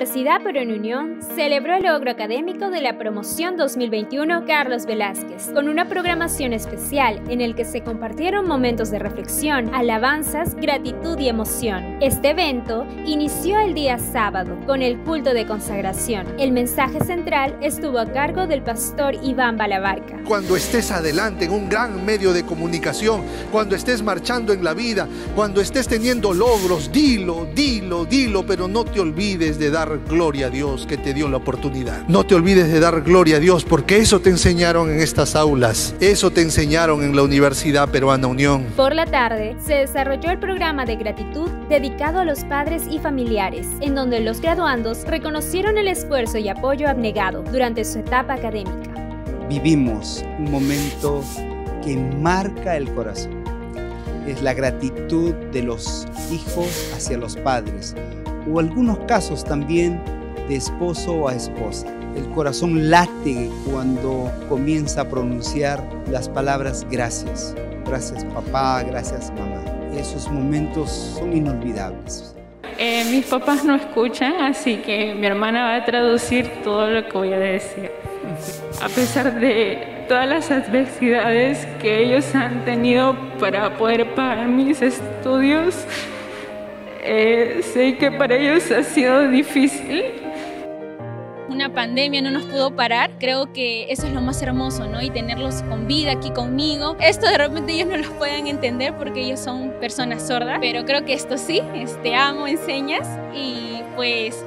Universidad Peruana Unión celebró el logro académico de la promoción 2021 Carlos Velásquez, con una programación especial en el que se compartieron momentos de reflexión, alabanzas, gratitud y emoción. Este evento inició el día sábado con el culto de consagración. El mensaje central estuvo a cargo del pastor Iván Balabarca. Cuando estés adelante en un gran medio de comunicación, cuando estés marchando en la vida, cuando estés teniendo logros, dilo, pero no te olvides de dar gloria a Dios que te dio la oportunidad. No te olvides de dar gloria a Dios, porque eso te enseñaron en estas aulas, eso te enseñaron en la Universidad Peruana Unión. Por la tarde se desarrolló el programa de gratitud dedicado a los padres y familiares, en donde los graduandos reconocieron el esfuerzo y apoyo abnegado durante su etapa académica. Vivimos un momento que marca el corazón. Es la gratitud de los hijos hacia los padres, o algunos casos también de esposo a esposa. El corazón late cuando comienza a pronunciar las palabras gracias. Gracias papá, gracias mamá. Esos momentos son inolvidables. Mis papás no escuchan, así que mi hermana va a traducir todo lo que voy a decir. A pesar de todas las adversidades que ellos han tenido para poder pagar mis estudios, sé que para ellos ha sido difícil. Una pandemia no nos pudo parar. Creo que eso es lo más hermoso, ¿no? Y tenerlos con vida aquí conmigo. Esto de repente ellos no lo pueden entender porque ellos son personas sordas, pero creo que esto sí, amo, enseñas, y pues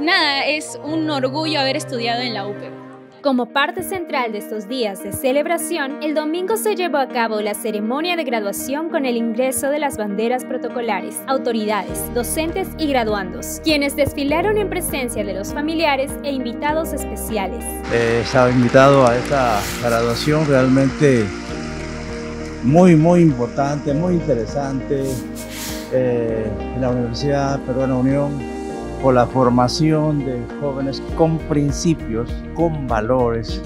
nada, es un orgullo haber estudiado en la UPE. Como parte central de estos días de celebración, el domingo se llevó a cabo la ceremonia de graduación con el ingreso de las banderas protocolares, autoridades, docentes y graduandos, quienes desfilaron en presencia de los familiares e invitados especiales. He estado invitado a esta graduación realmente muy importante, muy interesante, en la Universidad Peruana Unión, por la formación de jóvenes con principios, con valores,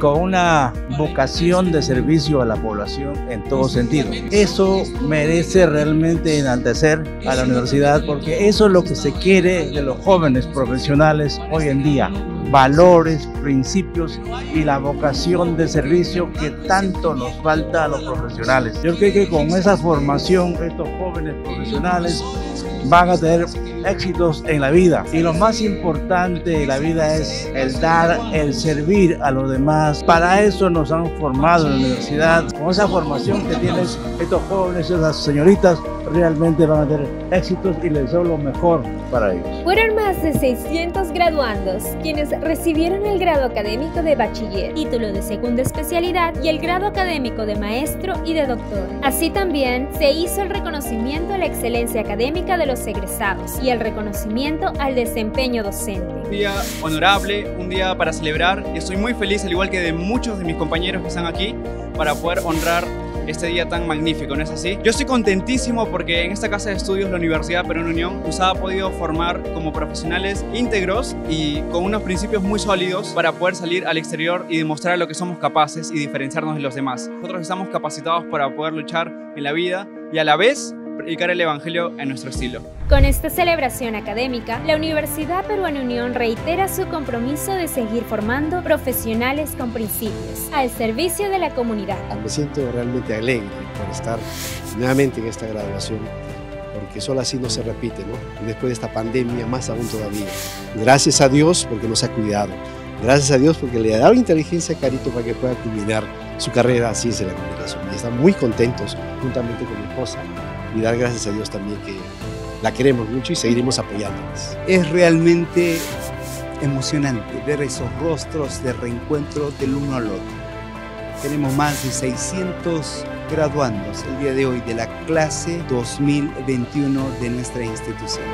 con una vocación de servicio a la población en todo sentido. Eso merece realmente enaltecer a la universidad, porque eso es lo que se quiere de los jóvenes profesionales hoy en día: valores, principios y la vocación de servicio que tanto nos falta a los profesionales. Yo creo que con esa formación estos jóvenes profesionales van a tener éxitos en la vida, y lo más importante de la vida es el dar, el servir a los demás. Para eso nos han formado en la universidad. Con esa formación que tienes, estos jóvenes, esas señoritas, realmente van a tener éxitos y les deseo lo mejor para ellos. Fueron más de 600 graduandos quienes recibieron el grado académico de bachiller, título de segunda especialidad y el grado académico de maestro y de doctor. Así también se hizo el reconocimiento a la excelencia académica de los egresados y el reconocimiento al desempeño docente. Un día honorable, un día para celebrar. Estoy muy feliz, al igual que de muchos de mis compañeros que están aquí, para poder honrar este día tan magnífico, ¿no es así? Yo estoy contentísimo porque en esta casa de estudios, la Universidad Peruana Unión, nos ha podido formar como profesionales íntegros y con unos principios muy sólidos para poder salir al exterior y demostrar lo que somos capaces y diferenciarnos de los demás. Nosotros estamos capacitados para poder luchar en la vida y a la vez predicar el Evangelio en nuestro estilo. Con esta celebración académica, la Universidad Peruana Unión reitera su compromiso de seguir formando profesionales con principios, al servicio de la comunidad. Me siento realmente alegre por estar nuevamente en esta graduación, porque solo así no se repite, ¿no? Y después de esta pandemia, más aún todavía. Gracias a Dios porque nos ha cuidado. Gracias a Dios porque le ha dado inteligencia a Carito para que pueda culminar su carrera así en la comunicación. Y están muy contentos juntamente con mi esposa. Y dar gracias a Dios también, que la queremos mucho y seguiremos apoyándonos. Es realmente emocionante ver esos rostros de reencuentro del uno al otro. Tenemos más de 600 graduandos el día de hoy de la clase 2021 de nuestra institución.